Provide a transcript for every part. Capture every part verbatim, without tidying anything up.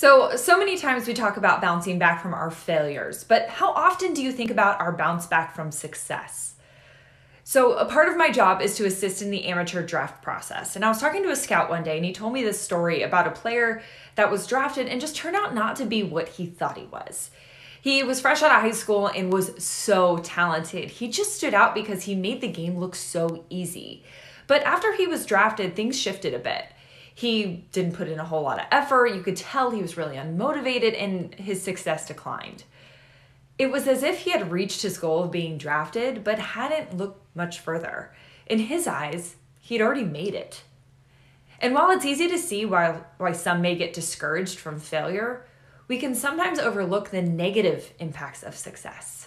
So, so many times we talk about bouncing back from our failures, but how often do you think about our bounce back from success? So a part of my job is to assist in the amateur draft process. And I was talking to a scout one day and he told me this story about a player that was drafted and just turned out not to be what he thought he was. He was fresh out of high school and was so talented. He just stood out because he made the game look so easy. But after he was drafted, things shifted a bit. He didn't put in a whole lot of effort. You could tell he was really unmotivated and his success declined. It was as if he had reached his goal of being drafted, but hadn't looked much further. In his eyes, he'd already made it. And while it's easy to see why, why some may get discouraged from failure, we can sometimes overlook the negative impacts of success.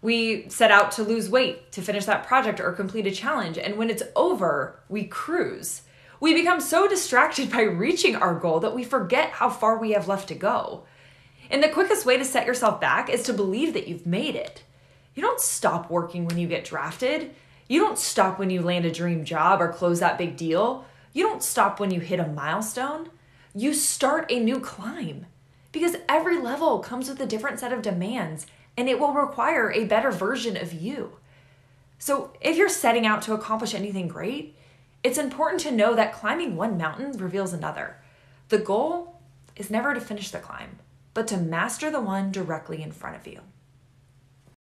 We set out to lose weight, to finish that project or complete a challenge, and when it's over, we cruise. We become so distracted by reaching our goal that we forget how far we have left to go. And the quickest way to set yourself back is to believe that you've made it. You don't stop working when you get drafted. You don't stop when you land a dream job or close that big deal. You don't stop when you hit a milestone. You start a new climb because every level comes with a different set of demands and it will require a better version of you. So if you're setting out to accomplish anything great, it's important to know that climbing one mountain reveals another. The goal is never to finish the climb, but to master the one directly in front of you.